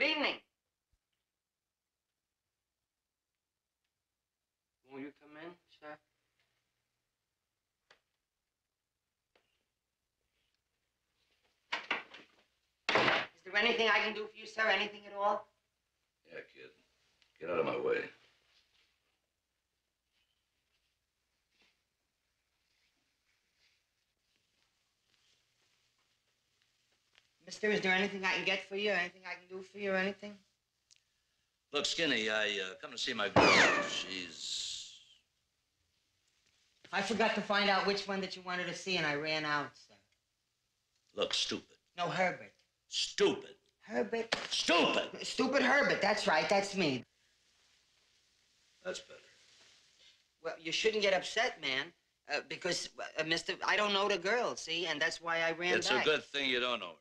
Good evening. Will you come in, sir? Is there anything I can do for you, sir? Anything at all? Yeah, kid. Get out of my way. Mister, is there anything I can get for you, or anything I can do for you, or anything? Look, Skinny, I come to see my girl. She's... I forgot to find out which one that you wanted to see, and I ran out, sir. Look, stupid. No, Herbert. Stupid. Herbert. Stupid! Stupid Herbert, that's right, that's me. That's better. Well, you shouldn't get upset, man. Because, mister, I don't know the girl, see? And that's why I ran back. It's a good thing you don't know her.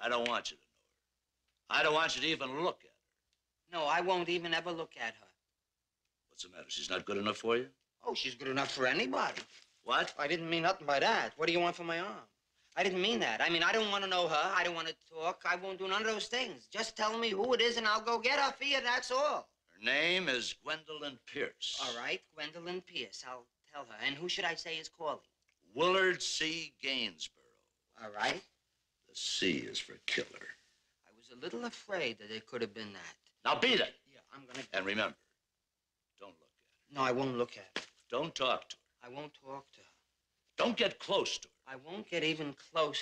I don't want you to know her. I don't want you to even look at her. No, I won't even ever look at her. What's the matter? She's not good enough for you? Oh, she's good enough for anybody. What? I didn't mean nothing by that. What do you want from my arm? I didn't mean that. I mean, I don't want to know her. I don't want to talk. I won't do none of those things. Just tell me who it is, and I'll go get her for you, that's all. Her name is Gwendolyn Pierce. All right, Gwendolyn Pierce. I'll tell her. And who should I say is calling? Willard C. Gainsborough. All right. The C is for killer. I was a little afraid that it could have been that. Now beat it. Yeah, I'm gonna... And remember, don't look at her. No, I won't look at her. Don't talk to her. I won't talk to her. Don't get close to her. I won't get even close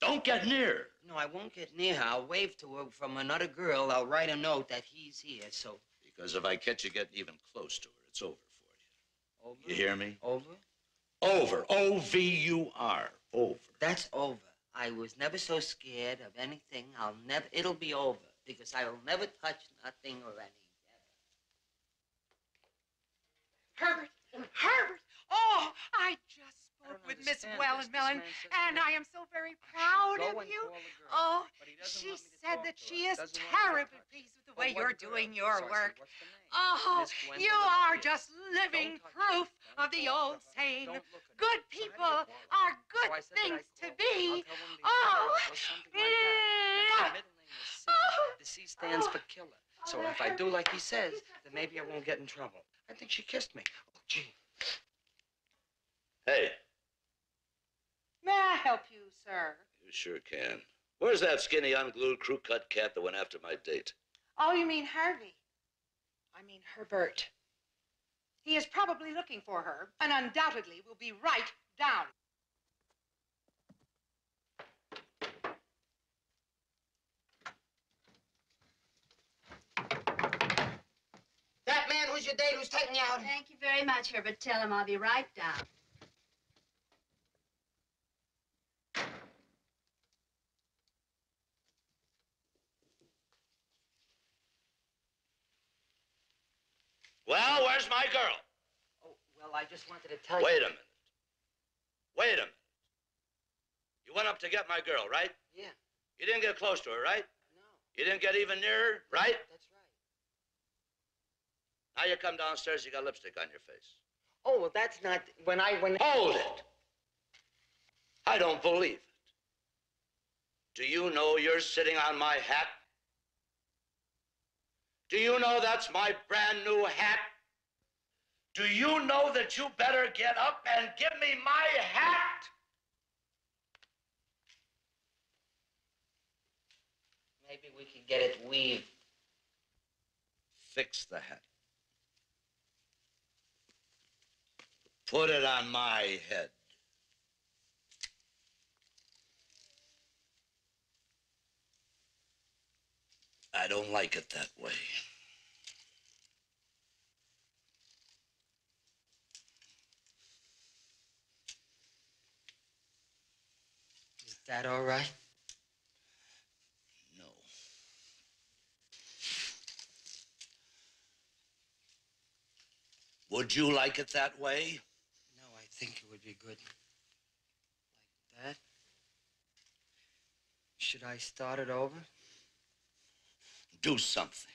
to her. Don't get near her. No, I won't get near her. I'll wave to her from another girl. I'll write a note that he's here, so... Because if I catch you getting even close to her, it's over for you. Over? You hear me? Over? Over. O-V-U-R. Over. That's over. I was never so scared of anything. I'll never, it'll be over because I will never touch nothing or anything. Herbert, Herbert, oh, I just spoke with Miss Welland Mellon, and I am so very proud of you. Oh, she said that she is terribly pleased with the way you're doing your work. Oh, you are just living proof of the old saying, good people are good things to be. Oh, the C stands for killer. So if I do like he says, then maybe I won't get in trouble. I think she kissed me. Oh, gee. Hey. May I help you, sir? You sure can. Where's that skinny, unglued, crew-cut cat that went after my date? Oh, you mean Harvey? I mean Herbert. He is probably looking for her, and undoubtedly will be right down. That man who's your date who's taking you out. Thank you very much, Herbert. Tell him I'll be right down. Well, where's my girl? Oh, well, I just wanted to tell you... Wait a minute. Wait a minute. You went up to get my girl, right? Yeah. You didn't get close to her, right? No. You didn't get even near her, right? That's right. Now you come downstairs, you got lipstick on your face. Oh, well, that's not... When I... Hold it! I don't believe it. Do you know you're sitting on my hat? Do you know that's my brand new hat? Do you know that you better get up and give me my hat? Maybe we could get it weaved. Fix the hat. Put it on my head. I don't like it that way. Is that all right? No. Would you like it that way? No, I think it would be good. Like that? Should I start it over? Do something.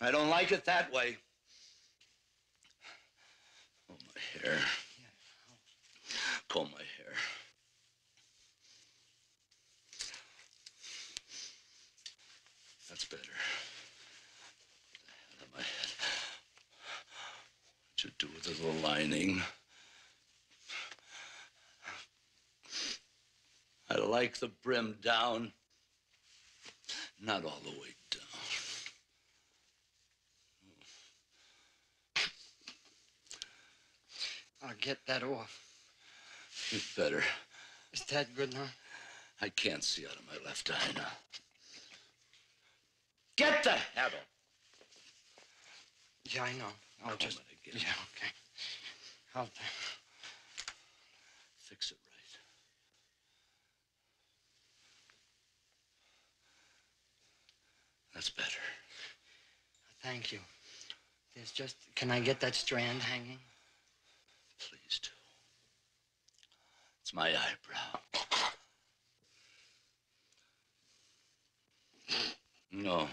I don't like it that way. Oh, hair. Comb my hair. That's better. Out of my head. What you do with a little lining? I like the brim down. Not all the way down. I'll get that off. You'd better. Is that good enough? I can't see out of my left eye now. Get the hat off. Yeah, I know. I'll just... Yeah, okay. I'll... Fix it right. That's better. Thank you. There's just... Can I get that strand hanging? Please do. It's my eyebrow. No.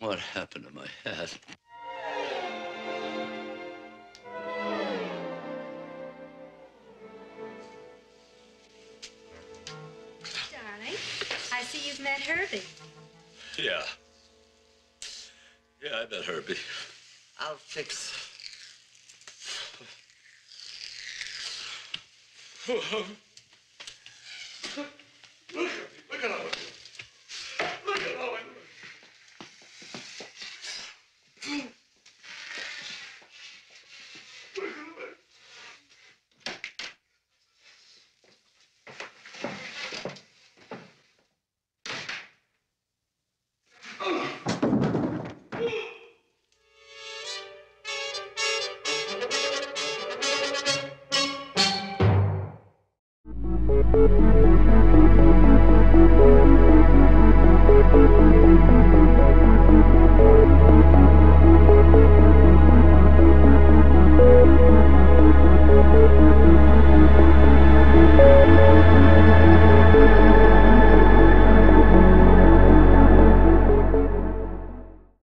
What happened to my hat? Darling, I see you've met Herbie. Yeah. Yeah, I met Herbie. I'll fix. Look at him.